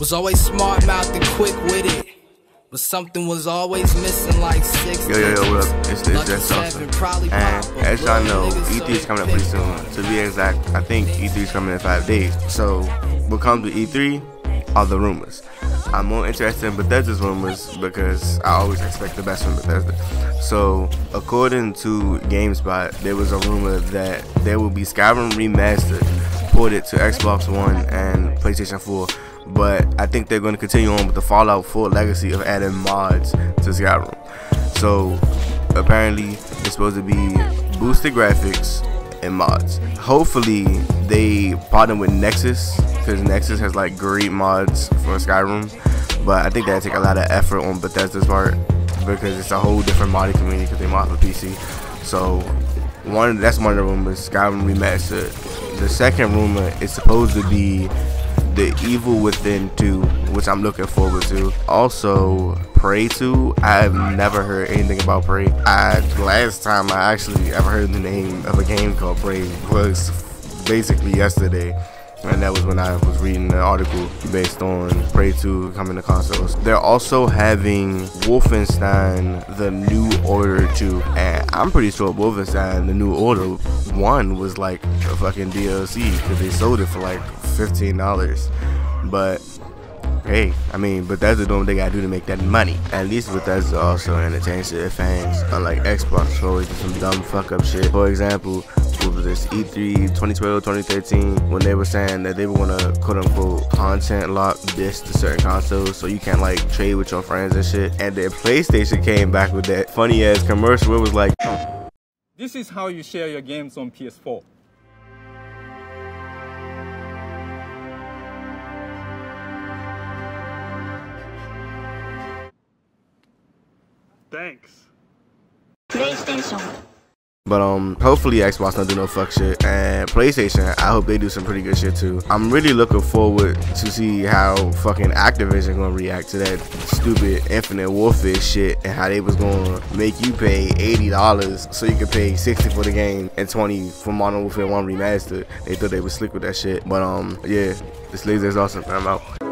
Was always smart mouth and quick with it, but something was always missing like six. Yo, what up? It's Jack Johnson. And as y'all know, E3 is coming up pretty soon. To be exact, I think E3 is coming in 5 days. So what comes with E3 are the rumors. I'm more interested in Bethesda's rumors because I always expect the best from Bethesda. So according to GameSpot, there was a rumor that there will be Skyrim Remastered ported to Xbox One and PlayStation 4. But I think they're going to continue on with the Fallout 4 legacy of adding mods to Skyrim. So apparently it's supposed to be boosted graphics and mods. Hopefully they partner with Nexus, because Nexus has like great mods for Skyrim. But I think that take a lot of effort on Bethesda's part, because it's a whole different modding community, because they mod for PC. So that's one of the rumors, Skyrim Remastered. The second rumor is supposed to be The Evil Within 2, which I'm looking forward to. Also, Prey 2. I've never heard anything about Prey. Last time I actually ever heard the name of a game called Prey was basically yesterday. And that was when I was reading the article based on Prey 2 coming to consoles. They're also having Wolfenstein The New Order 2. And I'm pretty sure Wolfenstein The New Order 1 was like a fucking DLC, because they sold it for like $15. But hey, I mean, Bethesda doing what they gotta do to make that money. At least Bethesda also entertains their fans, unlike Xbox, who always do some dumb fuck up shit. For example, what was this, E3 2012, 2013, when they were saying that they were gonna quote unquote content lock this to certain consoles so you can't like trade with your friends and shit. And then PlayStation came back with that funny ass commercial where it was like, "This is how you share your games on PS4. Thanks." PlayStation. But hopefully Xbox don't do no fuck shit, and PlayStation, I hope they do some pretty good shit too. I'm really looking forward to see how fucking Activision gonna react to that stupid Infinite Warfare shit, and how they was gonna make you pay $80 so you could pay $60 for the game and $20 for Modern Warfare One Remastered. They thought they was slick with that shit, but yeah, this laser is awesome. I'm out.